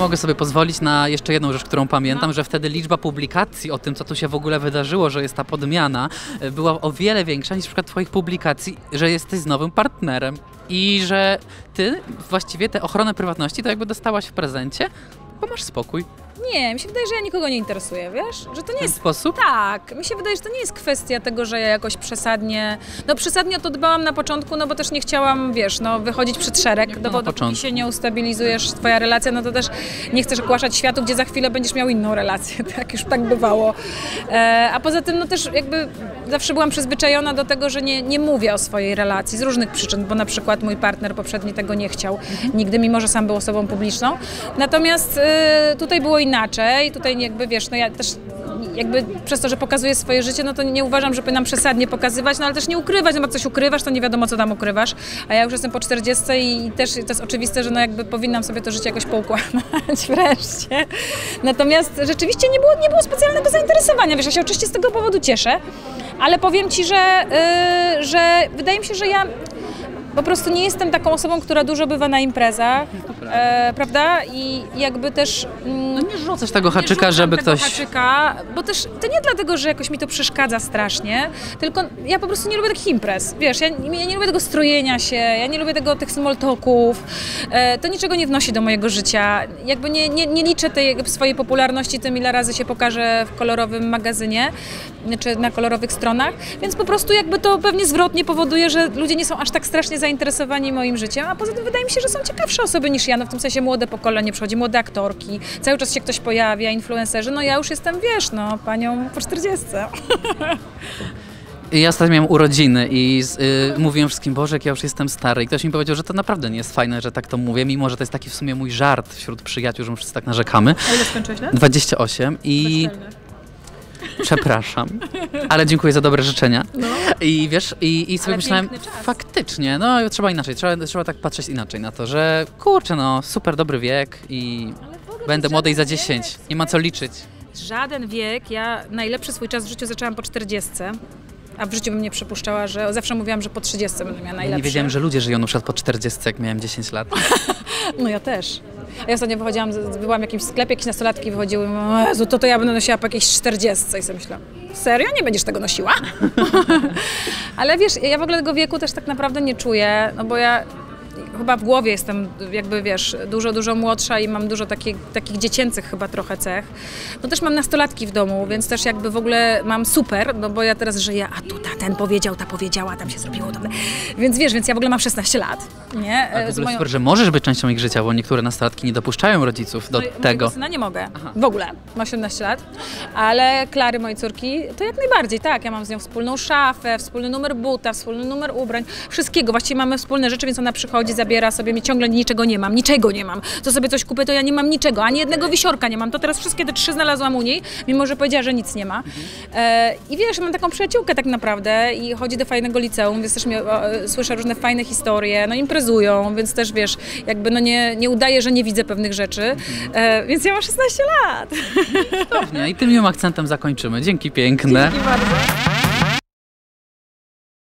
mogę sobie pozwolić na jeszcze jedną rzecz, którą pamiętam, że wtedy liczba publikacji o tym, co tu się w ogóle wydarzyło, że jest ta podmiana, była o wiele większa niż na przykład twoich publikacji, że jesteś z nowym partnerem i że ty właściwie tę ochronę prywatności to jakby dostałaś w prezencie, bo masz spokój. Nie, mi się wydaje, że ja nikogo nie interesuję, wiesz? Że to nie jest sposób? Tak, mi się wydaje, że to nie jest kwestia tego, że ja jakoś przesadnie... No przesadnie o to dbałam na początku, no bo też nie chciałam, wiesz, no wychodzić przed szereg, bo dopóki się nie ustabilizujesz, twoja relacja, no to też nie chcesz ogłaszać światu, gdzie za chwilę będziesz miał inną relację, tak? Już tak bywało. A poza tym, no też jakby zawsze byłam przyzwyczajona do tego, że nie mówię o swojej relacji z różnych przyczyn, bo na przykład mój partner poprzedni tego nie chciał nigdy, mimo że sam był osobą publiczną. Natomiast tutaj było inaczej, tutaj jakby wiesz, no ja też jakby przez to, że pokazuję swoje życie, no to nie uważam, że powinnam przesadnie pokazywać, no ale też nie ukrywać, no bo jak coś ukrywasz, to nie wiadomo, co tam ukrywasz, a ja już jestem po 40 i też to jest oczywiste, że no jakby powinnam sobie to życie jakoś poukładać wreszcie. Natomiast rzeczywiście nie było specjalnego zainteresowania, wiesz, ja się oczywiście z tego powodu cieszę, ale powiem ci, że wydaje mi się, że ja po prostu nie jestem taką osobą, która dużo bywa na imprezach, prawda? I jakby też... no nie rzucasz tego haczyka, żeby ktoś... haczyka, bo też to nie dlatego, że jakoś mi to przeszkadza strasznie, tylko ja po prostu nie lubię takich imprez, wiesz, ja nie lubię tego strojenia się, ja nie lubię tych small talków, to niczego nie wnosi do mojego życia, jakby nie liczę tej swojej popularności tym, ile razy się pokażę w kolorowym magazynie, czy na kolorowych stronach, więc po prostu jakby to pewnie zwrotnie powoduje, że ludzie nie są aż tak strasznie zainteresowani moim życiem, a poza tym wydaje mi się, że są ciekawsze osoby niż ja, no w tym sensie młode pokolenie przychodzi, młode aktorki, cały czas się ktoś pojawia, influencerzy, no ja już jestem, wiesz, no, panią po 40. Ja ostatnio miałem urodziny i mówiłem wszystkim, Boże, jak ja już jestem stary. I ktoś mi powiedział, że to naprawdę nie jest fajne, że tak to mówię, mimo że to jest taki w sumie mój żart wśród przyjaciół, że my wszyscy tak narzekamy. A ile skończyłeś lat? 28 i... Przepraszam, ale dziękuję za dobre życzenia. No. I wiesz, i sobie myślałem, faktycznie, no trzeba inaczej, trzeba tak patrzeć inaczej na to, że kurczę, no super dobry wiek i będę młody i za 10, nie ma co liczyć. Żaden wiek, ja najlepszy swój czas w życiu zaczęłam po 40. A w życiu bym nie przypuszczała, że zawsze mówiłam, że po 30 będę miała najlepsze. Nie wiedziałem, że ludzie żyją na przykład po 40, jak miałem 10 lat. No ja też. Ja ostatnio byłam w jakimś sklepie, jakieś nastolatki wychodziły, o Jezu, to ja będę nosiła po jakiejś 40 i sobie myślałam, serio? Nie będziesz tego nosiła? Ale wiesz, ja w ogóle tego wieku też tak naprawdę nie czuję, no bo ja chyba w głowie jestem jakby, wiesz, dużo młodsza i mam dużo takich dziecięcych chyba trochę cech. No też mam nastolatki w domu, więc też jakby w ogóle mam super, no bo ja teraz żyję, a tu ten powiedział, ta powiedziała, tam się zrobiło, tam... Więc wiesz, więc ja w ogóle mam 16 lat, nie? Ale w ogóle super, że możesz być częścią ich życia, bo niektóre nastolatki nie dopuszczają rodziców do tego. Mojego syna nie mogę, w ogóle, ma 18 lat, ale Klary, mojej córki, to jak najbardziej, tak, ja mam z nią wspólną szafę, wspólny numer buta, wspólny numer ubrań, wszystkiego, właściwie mamy wspólne rzeczy, więc ona przychodzi, zabiera sobie, mi ciągle niczego nie mam. Co sobie coś kupię, to ja nie mam niczego, ani jednego wisiorka nie mam. To teraz wszystkie te 3 znalazłam u niej, mimo że powiedziała, że nic nie ma. I wiesz, mam taką przyjaciółkę tak naprawdę i chodzi do fajnego liceum, więc też słyszę różne fajne historie, no imprezują, więc też wiesz, jakby no nie udaję, że nie widzę pewnych rzeczy, więc ja mam 16 lat. Cudownie. I tym miłym akcentem zakończymy. Dzięki piękne. Dzięki bardzo.